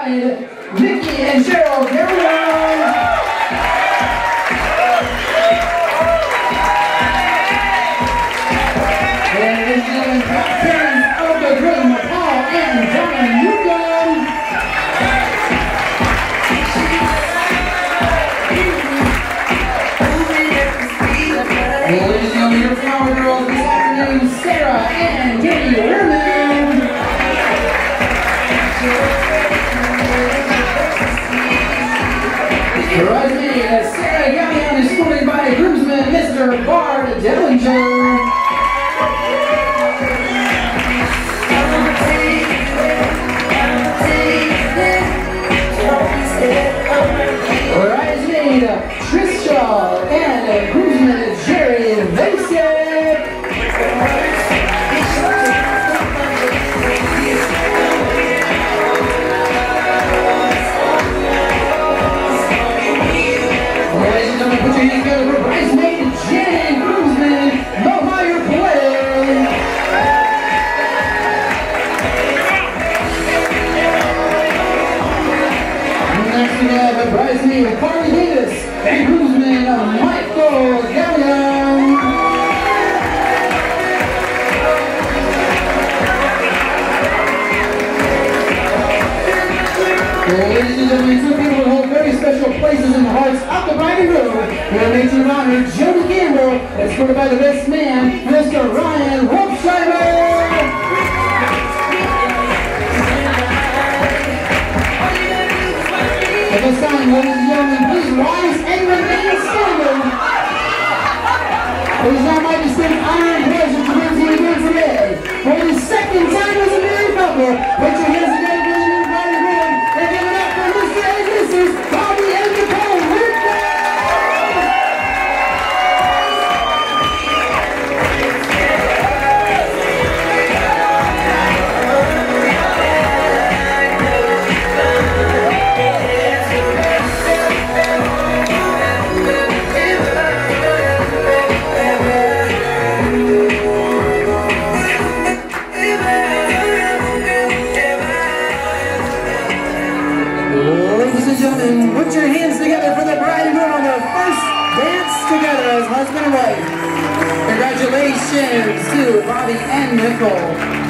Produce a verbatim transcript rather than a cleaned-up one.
Ryan, Vicky, and Gerald. Here we are. Mister Barb Devlincher. Rising Trisha and Groomsman Jerry Vasek. Ladies and gentlemen, put your hands together for Rising. And groomsman Michael Gallion. Ladies and gentlemen, two people who hold very special places in the hearts of the Bride Room. We're going to make some honor to Jody Gamble, escorted by the best man, Mister Ryan Wolfsheimer. Ladies and gentlemen, please rise and remain standing. It is now my distinct honor and pleasure to bring to you here today, for the second time as a married couple. Put your hands together for the new bride and groom, and give it up for Mister and Missus Bobby and Nicole. Congratulations to Bobby and Nicole.